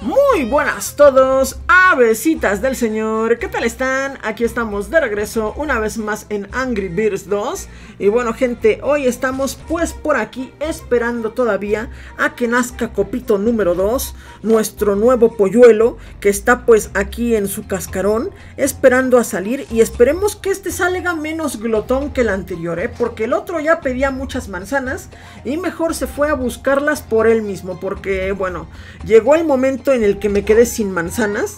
Muy buenas todos, avesitas del señor, ¿qué tal están? Aquí estamos de regreso una vez más en Angry Birds 2. Y bueno gente, hoy estamos pues por aquí esperando todavía a que nazca Copito número 2, nuestro nuevo polluelo, que está pues aquí en su cascarón, esperando a salir. Y esperemos que este salga menos glotón que el anterior, porque el otro ya pedía muchas manzanas y mejor se fue a buscarlas por él mismo, porque bueno, llegó el momento en el que me quedé sin manzanas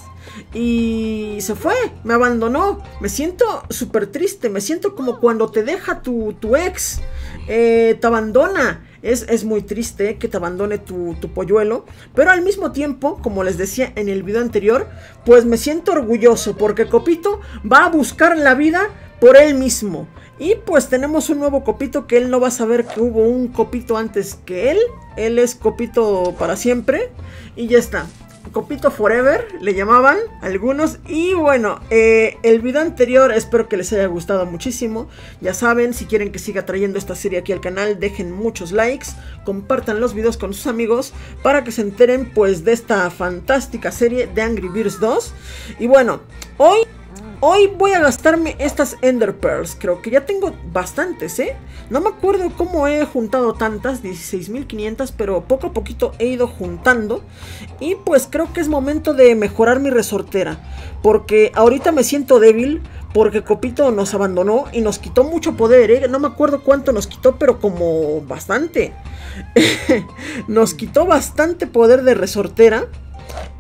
y se fue, me abandonó. Me siento súper triste, me siento como cuando te deja tu ex, te abandona. Es muy triste que te abandone tu polluelo, pero al mismo tiempo, como les decía en el video anterior, pues me siento orgulloso porque Copito va a buscar la vida por él mismo. Y pues tenemos un nuevo Copito que él no va a saber que hubo un Copito antes que él. Él es Copito para siempre y ya está. Copito Forever le llamaban algunos. Y bueno, el video anterior espero que les haya gustado muchísimo. Ya saben, si quieren que siga trayendo esta serie aquí al canal, dejen muchos likes, compartan los videos con sus amigos para que se enteren pues de esta fantástica serie de Angry Birds 2. Y bueno, hoy voy a gastarme estas Ender Pearls. Creo que ya tengo bastantes, no me acuerdo cómo he juntado tantas, 16.500, pero poco a poquito he ido juntando. Y pues creo que es momento de mejorar mi resortera, porque ahorita me siento débil, porque Copito nos abandonó y nos quitó mucho poder, no me acuerdo cuánto nos quitó, pero como bastante. Nos quitó bastante poder de resortera.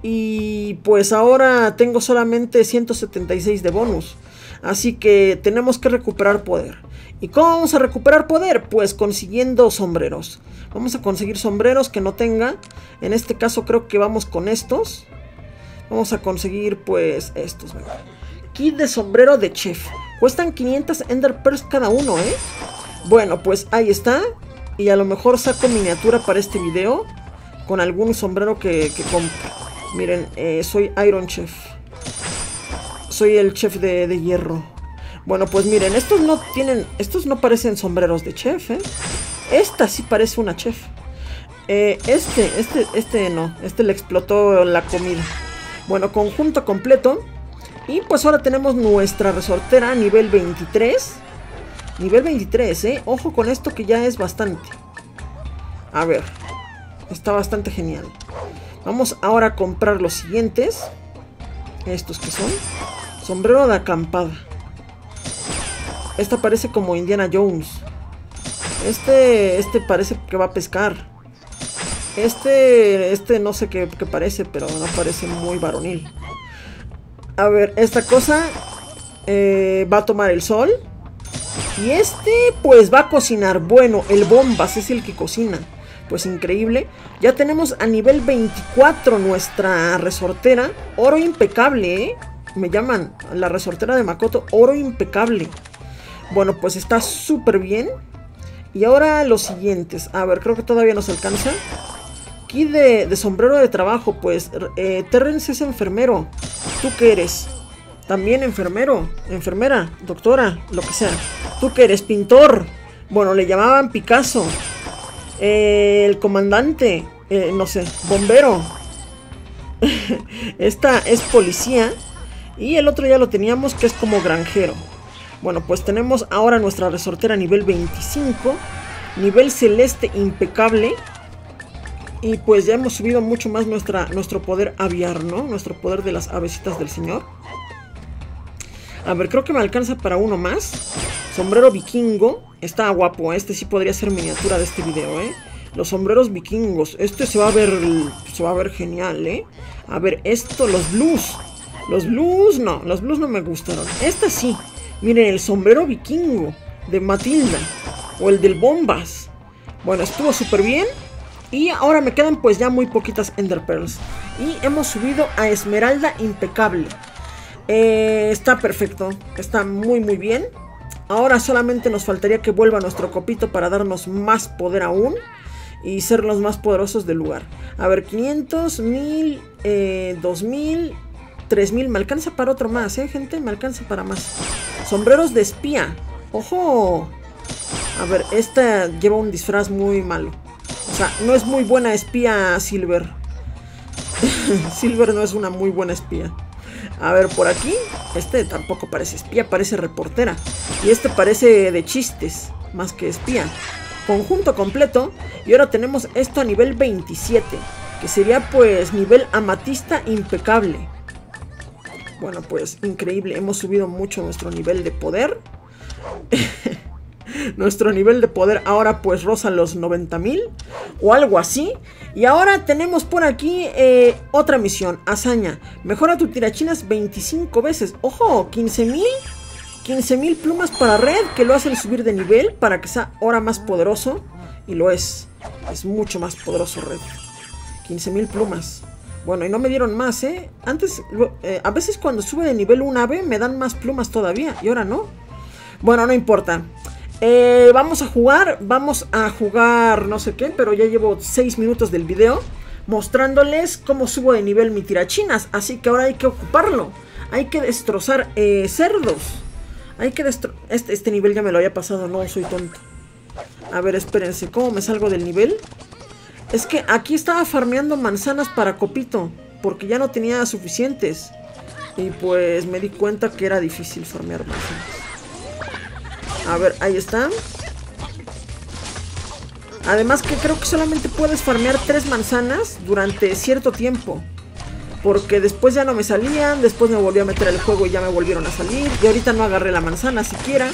Y pues ahora tengo solamente 176 de bonus. Así que tenemos que recuperar poder. ¿Y cómo vamos a recuperar poder? Pues consiguiendo sombreros. Vamos a conseguir sombreros que no tenga. En este caso creo que vamos con estos. Vamos a conseguir pues estos. Venga. Kit de sombrero de chef. Cuestan 500 Ender Pearls cada uno, Bueno, pues ahí está. Y a lo mejor saco miniatura para este video con algún sombrero que compre. Miren, soy Iron Chef. Soy el chef de hierro. Bueno, pues miren, estos no parecen sombreros de chef, Esta sí parece una chef. Este no. Este le explotó la comida. Bueno, conjunto completo. Y pues ahora tenemos nuestra resortera nivel 23. Nivel 23, Ojo con esto que ya es bastante. A ver. Está bastante genial. Vamos ahora a comprar los siguientes. Estos que son sombrero de acampada. Esta parece como Indiana Jones. Este parece que va a pescar. Este no sé qué parece, pero no parece muy varonil. A ver, esta cosa va a tomar el sol. Y pues va a cocinar. Bueno, el Bombas es el que cocina. Pues increíble. Ya tenemos a nivel 24 nuestra resortera. Oro impecable, Me llaman la resortera de Makoto. Oro impecable. Bueno, pues está súper bien. Y ahora los siguientes. A ver, creo que todavía nos alcanza. Kit de sombrero de trabajo. Pues Terrence es enfermero. ¿Tú qué eres? También enfermero, enfermera, doctora, lo que sea. ¿Tú qué eres? Pintor. Bueno, le llamaban Picasso. El comandante, no sé, bombero. Esta es policía. Y el otro ya lo teníamos, que es como granjero. Bueno, pues tenemos ahora nuestra resortera nivel 25. Nivel celeste impecable. Y pues ya hemos subido mucho más nuestro poder aviar, ¿no? Nuestro poder de las avesitas del señor. A ver, creo que me alcanza para uno más. Sombrero vikingo. Está guapo, este sí podría ser miniatura de este video, Los sombreros vikingos. Este se va a ver genial, A ver, esto, los blues. Los blues no me gustaron. Esta sí. Miren, el sombrero vikingo de Matilda. O el del Bombas. Bueno, estuvo súper bien. Y ahora me quedan pues ya muy poquitas Ender Pearls. Y hemos subido a Esmeralda impecable. Está perfecto. Está muy muy bien. Ahora solamente nos faltaría que vuelva nuestro Copito para darnos más poder aún y ser los más poderosos del lugar. A ver, 500, 1000, 2000, 3000. Me alcanza para otro más, gente. Me alcanza para más. Sombreros de espía. ¡Ojo! A ver, esta lleva un disfraz muy malo. O sea, no es muy buena espía, Silver. Silver no es una muy buena espía. A ver, por aquí. Este tampoco parece espía, parece reportera. Y este parece de chistes, más que espía. Conjunto completo. Y ahora tenemos esto a nivel 27. Que sería pues nivel amatista impecable. Bueno, pues increíble. Hemos subido mucho nuestro nivel de poder. Nuestro nivel de poder ahora pues roza los 90,000 o algo así. Y ahora tenemos por aquí otra misión, hazaña. Mejora tu tirachinas 25 veces. ¡Ojo! 15,000. 15,000 plumas para red que lo hacen subir de nivel para que sea ahora más poderoso. Y lo es. Es mucho más poderoso red. 15,000 plumas. Bueno, y no me dieron más, ¿eh? Antes, a veces cuando sube de nivel un ave me dan más plumas todavía. Y ahora no. Bueno, no importa. Vamos a jugar no sé qué, pero ya llevo 6 minutos del video mostrándoles cómo subo de nivel mi tirachinas. Así que ahora hay que ocuparlo. Hay que destrozar cerdos. Hay que destrozar... Este nivel ya me lo había pasado, no soy tonto. A ver, espérense, ¿cómo me salgo del nivel? Es que aquí estaba farmeando manzanas para Copito, porque ya no tenía suficientes. Y pues me di cuenta que era difícil farmear manzanas. A ver, ahí está. Además que creo que solamente puedes farmear 3 manzanas durante cierto tiempo. Porque después ya no me salían, después me volví a meter al juego y ya me volvieron a salir. Y ahorita no agarré la manzana siquiera.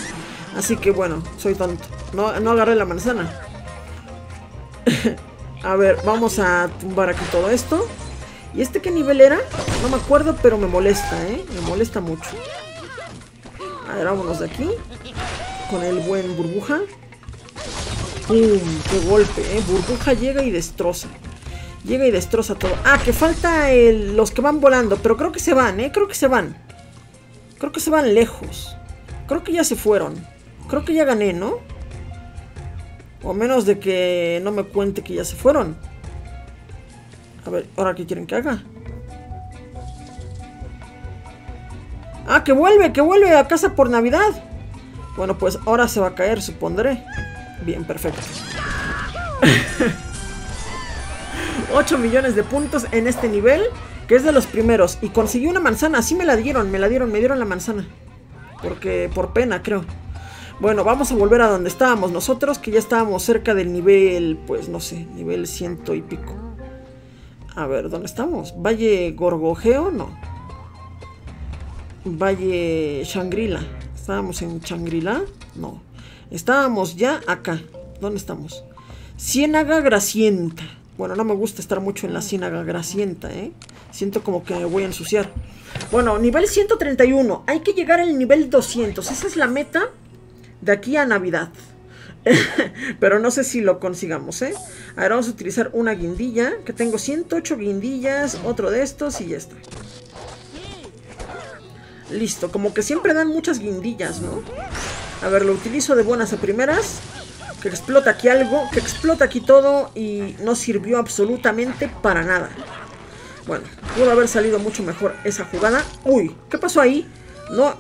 Así que bueno, soy tonto. No agarré la manzana. A ver, vamos a tumbar aquí todo esto. ¿Y este qué nivel era? No me acuerdo, pero me molesta, ¿eh? Me molesta mucho. A ver, vámonos de aquí. Con el buen burbuja. ¡Pum! ¡Qué golpe! Burbuja llega y destroza. Llega y destroza todo. Ah, que falta los que van volando. Pero creo que se van, creo que se van. Creo que se van lejos. Creo que ya se fueron. Creo que ya gané, ¿no? O menos de que no me cuente que ya se fueron. A ver, ¿ahora qué quieren que haga? Ah, que vuelve a casa por Navidad. Bueno, pues ahora se va a caer, supondré. Bien, perfecto. 8 millones de puntos en este nivel, que es de los primeros. Y conseguí una manzana, sí me dieron la manzana. Porque, por pena, creo. Bueno, vamos a volver a donde estábamos nosotros, que ya estábamos cerca del nivel, pues no sé, nivel 100 y pico. A ver, ¿dónde estamos? ¿Valle Gorgojeo? No. Valle Shangri-La. ¿Estábamos en Shangri-La? No. Estábamos ya acá. ¿Dónde estamos? Ciénaga Gracienta. Bueno, no me gusta estar mucho en la Ciénaga Gracienta, ¿eh? Siento como que me voy a ensuciar. Bueno, nivel 131. Hay que llegar al nivel 200. Esa es la meta de aquí a Navidad. Pero no sé si lo consigamos, ¿eh? Ahora vamos a utilizar una guindilla. Que tengo 108 guindillas, otro de estos y ya está. Listo, como que siempre dan muchas guindillas, ¿no? A ver, lo utilizo de buenas a primeras. Que explota aquí algo, que explota aquí todo. Y no sirvió absolutamente para nada. Bueno, pudo haber salido mucho mejor esa jugada. Uy, ¿qué pasó ahí? No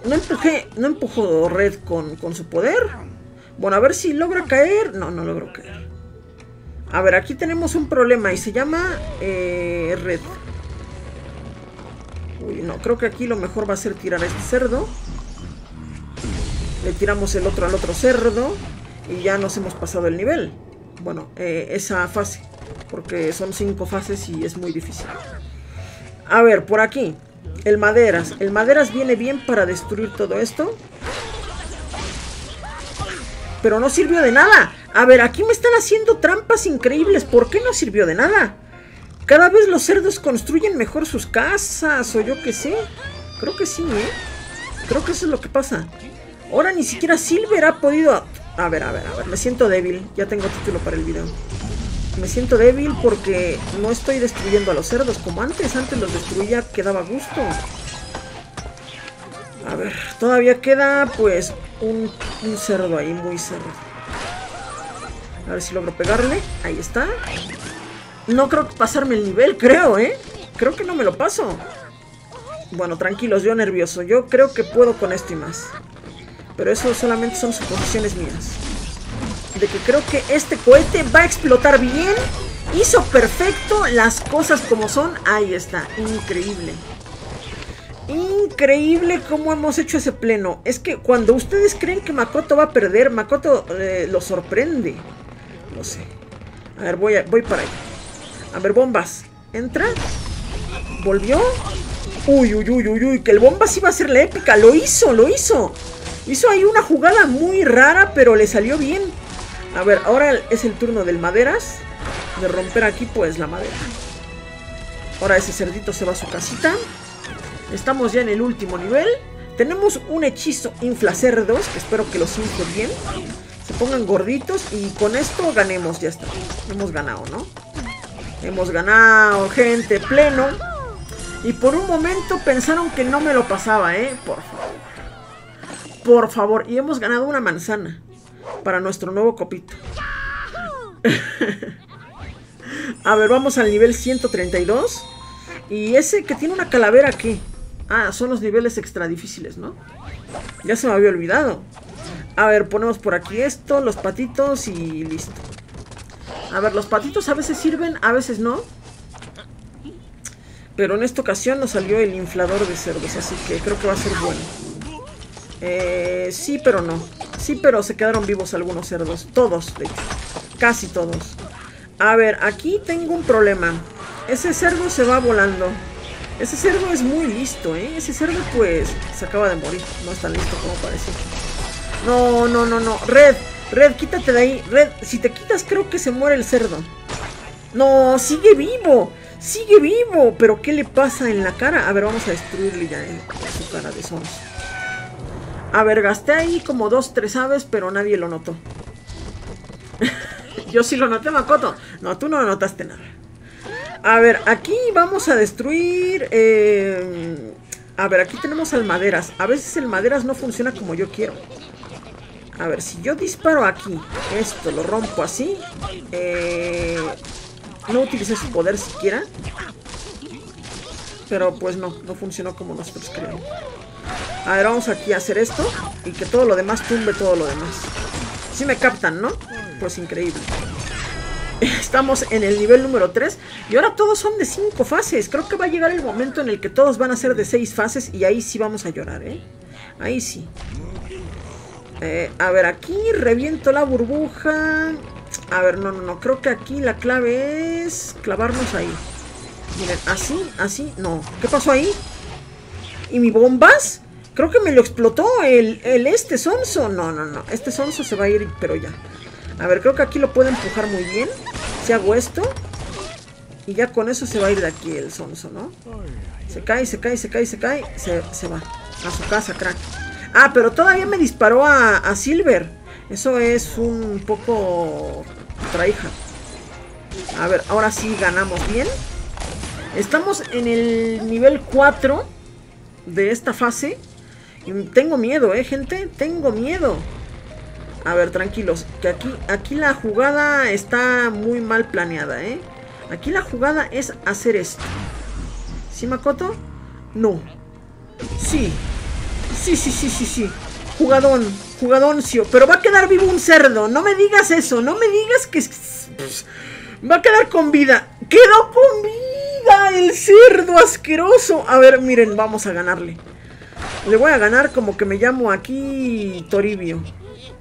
empujó Red con su poder. Bueno, a ver si logra caer. No logró caer. A ver, aquí tenemos un problema y se llama Red. Uy, no, creo que aquí lo mejor va a ser tirar a este cerdo. Le tiramos el otro al otro cerdo. Y ya nos hemos pasado el nivel. Bueno, esa fase. Porque son 5 fases y es muy difícil. A ver, por aquí. El maderas. El maderas viene bien para destruir todo esto. Pero no sirvió de nada. A ver, aquí me están haciendo trampas increíbles. ¿Por qué no sirvió de nada? Cada vez los cerdos construyen mejor sus casas, o yo qué sé. Creo que sí, ¿eh? Creo que eso es lo que pasa. Ahora ni siquiera Silver ha podido... A ver, me siento débil. Ya tengo título para el video. Me siento débil porque no estoy destruyendo a los cerdos como antes. Antes los destruía, quedaba gusto. A ver, todavía queda, pues, un cerdo ahí, muy cerdo. A ver si logro pegarle. Ahí está. No creo pasarme el nivel, creo, ¿eh? Creo que no me lo paso. Bueno, tranquilos, yo nervioso. Yo creo que puedo con esto y más. Pero eso solamente son suposiciones mías. de que creo que este cohete va a explotar bien. Hizo perfecto las cosas como son. Ahí está, increíble. Increíble cómo hemos hecho ese pleno. Es que cuando ustedes creen que Makoto va a perder, Makoto lo sorprende. No sé. A ver, voy para ahí. A ver, bombas. Entra. Volvió. Uy, uy, uy, uy, uy. Que el bombas iba a ser la épica. Lo hizo, lo hizo. Hizo ahí una jugada muy rara, pero le salió bien. A ver, ahora es el turno del maderas. De romper aquí, pues, la madera. Ahora ese cerdito se va a su casita. Estamos ya en el último nivel. Tenemos un hechizo inflacerdos, que espero que los inflen bien. Se pongan gorditos y con esto ganemos, ya está. Hemos ganado, ¿no? Hemos ganado, gente, pleno. Y por un momento pensaron que no me lo pasaba, ¿eh? Por favor. Por favor. Y hemos ganado una manzana para nuestro nuevo copito. A ver, vamos al nivel 132. Y ese que tiene una calavera aquí. Ah, son los niveles extra difíciles, ¿no? Ya se me había olvidado. A ver, ponemos por aquí esto, los patitos y listo. A ver, los patitos a veces sirven, a veces no. Pero en esta ocasión nos salió el inflador de cerdos, así que creo que va a ser bueno. Sí, pero no. Sí, pero se quedaron vivos algunos cerdos. Todos, de hecho. Casi todos. A ver, aquí tengo un problema. Ese cerdo se va volando. Ese cerdo es muy listo, ¿eh? Ese cerdo, pues, se acaba de morir. No es tan listo como parece. No, no, no, no. Red, quítate de ahí. Red, si te quitas creo que se muere el cerdo. No, sigue vivo. Sigue vivo. Pero ¿qué le pasa en la cara? A ver, vamos a destruirle ya su cara de sonso. A ver, gasté ahí como 2, 3 aves, pero nadie lo notó. Yo sí lo noté, Makoto. No, tú no notaste nada. A ver, aquí vamos a destruir... A ver, aquí tenemos al maderas. A veces el maderas no funciona como yo quiero. A ver, si yo disparo aquí, esto lo rompo así. No utilicé su poder siquiera. Pero pues no, no funcionó como nosotros creemos. A ver, vamos aquí a hacer esto. Y que todo lo demás tumbe todo lo demás. Sí me captan, ¿no? Pues increíble. Estamos en el nivel número 3. Y ahora todos son de 5 fases. Creo que va a llegar el momento en el que todos van a ser de 6 fases. Y ahí sí vamos a llorar, ¿eh? Ahí sí. A ver, aquí reviento la burbuja. A ver, no, no, no. Creo que aquí la clave es clavarnos ahí. Miren, así, así. No. ¿Qué pasó ahí? ¿Y mi bombas? Creo que me lo explotó el este sonso. No, no, no. Este sonso se va a ir, pero ya. A ver, creo que aquí lo puedo empujar muy bien. Si hago esto. Y ya con eso se va a ir de aquí el sonso, ¿no? Se cae, se cae, se cae, se cae. Se va. A su casa, crack. Ah, pero todavía me disparó a Silver. Eso es un poco... traija. A ver, ahora sí ganamos bien. Estamos en el nivel 4 de esta fase. Y tengo miedo, gente. Tengo miedo. A ver, tranquilos, que aquí la jugada está muy mal planeada, ¿eh? Aquí la jugada es hacer esto. ¿Sí, Makoto? No. Sí. Sí, sí, sí, sí, sí. Jugadón, jugadoncio. Pero va a quedar vivo un cerdo. No me digas eso, no me digas que... va a quedar con vida. ¡Quedó con vida el cerdo asqueroso! A ver, miren, vamos a ganarle. Le voy a ganar como que me llamo aquí Toribio.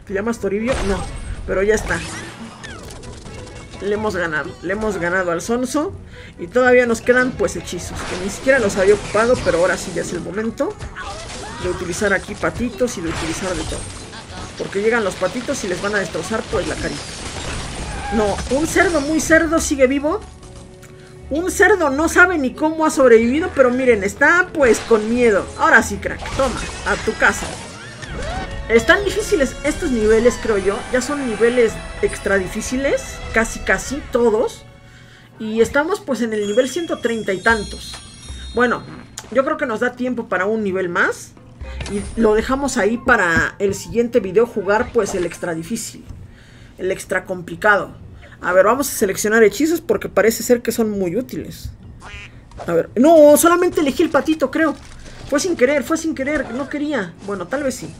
¿Te llamas Toribio? No, pero ya está. Le hemos ganado al sonso. Y todavía nos quedan pues hechizos, que ni siquiera los había ocupado, pero ahora sí ya es el momento de utilizar aquí patitos y de utilizar de todo. Porque llegan los patitos y les van a destrozar pues la carita. No, un cerdo muy cerdo sigue vivo. Un cerdo no sabe ni cómo ha sobrevivido, pero miren, está pues con miedo. Ahora sí, crack, toma, a tu casa. Están difíciles estos niveles, creo yo. Ya son niveles extra difíciles. Casi, casi todos. Y estamos pues en el nivel 130 y tantos. Bueno, yo creo que nos da tiempo para un nivel más. Y lo dejamos ahí para el siguiente video jugar pues el extra difícil. El extra complicado. A ver, vamos a seleccionar hechizos porque parece ser que son muy útiles. A ver, no, solamente elegí el patito, creo. Fue sin querer, no quería. Bueno, tal vez sí.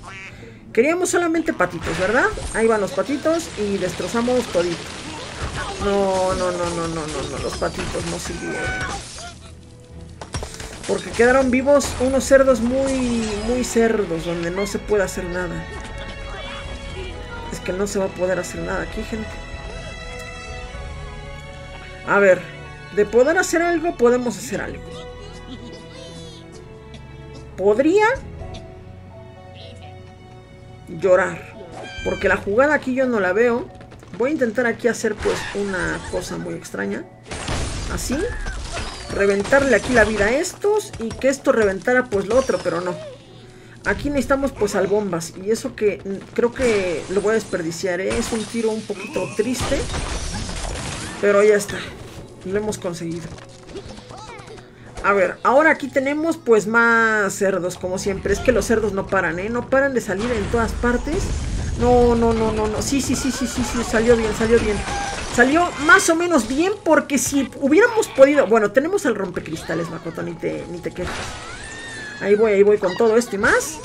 Queríamos solamente patitos, ¿verdad? Ahí van los patitos y destrozamos todito. No, los patitos no sirvieron. Porque quedaron vivos unos cerdos muy cerdos, donde no se puede hacer nada. Es que no se va a poder hacer nada aquí, gente. A ver, de poder hacer algo, podemos hacer algo. Podría llorar, porque la jugada aquí yo no la veo. Voy a intentar aquí hacer pues una cosa muy extraña. Así. Reventarle aquí la vida a estos y que esto reventara pues lo otro, pero no. Aquí necesitamos pues al bombas y eso que creo que lo voy a desperdiciar, ¿eh? Es un tiro un poquito triste, pero ya está, lo hemos conseguido. A ver, ahora aquí tenemos pues más cerdos como siempre. Es que los cerdos no paran, ¿eh? No paran de salir en todas partes. No. Sí, salió bien. Salió más o menos bien porque si hubiéramos podido... Bueno, tenemos el rompecristales, Makoto, ni te quejes. Ahí voy con todo esto y más.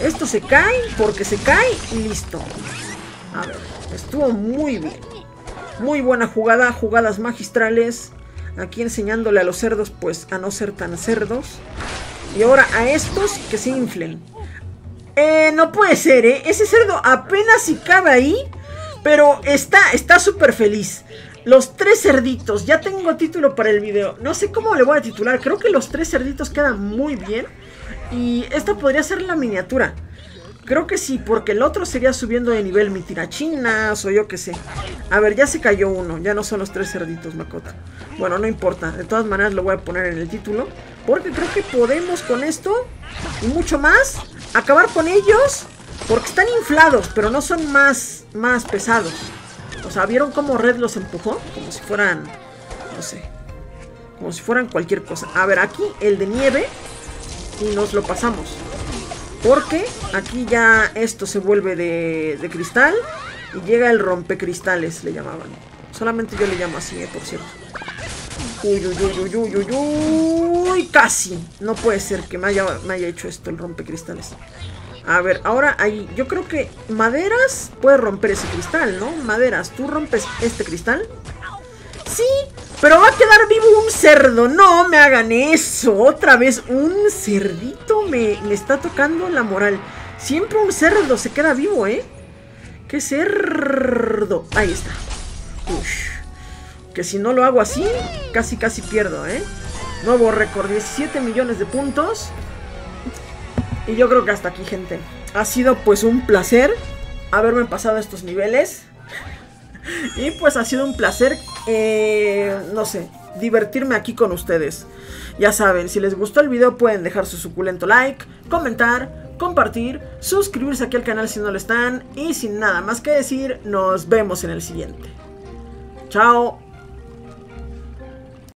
Esto se cae porque se cae y listo. A ver, estuvo muy bien. Muy buena jugada, jugadas magistrales. Aquí enseñándole a los cerdos, pues, a no ser tan cerdos. Y ahora a estos que se inflen. No puede ser, ¿eh? Ese cerdo apenas si cabe ahí... Pero está súper feliz. Los tres cerditos. Ya tengo título para el video. No sé cómo le voy a titular. Creo que los tres cerditos quedan muy bien. Y esta podría ser la miniatura. Creo que sí, porque el otro sería subiendo de nivel mi tirachinas o yo qué sé. A ver, ya se cayó uno. Ya no son los tres cerditos, Makoto. Bueno, no importa. De todas maneras lo voy a poner en el título. Porque creo que podemos con esto y mucho más acabar con ellos. Porque están inflados, pero no son más pesados. O sea, ¿vieron cómo Red los empujó? Como si fueran, no sé, como si fueran cualquier cosa. A ver, aquí el de nieve y nos lo pasamos. Porque aquí ya esto se vuelve de cristal y llega el rompecristales, le llamaban. Solamente yo le llamo así, por cierto. Uy, casi. No puede ser que me haya hecho esto el rompecristales. A ver, ahora ahí, yo creo que maderas puede romper ese cristal, ¿no? Maderas, ¿tú rompes este cristal? Sí, pero va a quedar vivo un cerdo. No me hagan eso. Otra vez un cerdito me está tocando la moral. Siempre un cerdo se queda vivo, ¿eh? ¡Qué cerdo! Ahí está. Uf. Que si no lo hago así, casi pierdo, ¿eh? Nuevo récord, 17 millones de puntos. Y yo creo que hasta aquí, gente. Ha sido pues un placer haberme pasado estos niveles. Y pues ha sido un placer, no sé, divertirme aquí con ustedes. Ya saben, si les gustó el video pueden dejar su suculento like, comentar, compartir, suscribirse aquí al canal si no lo están. Y sin nada más que decir, nos vemos en el siguiente. Chao.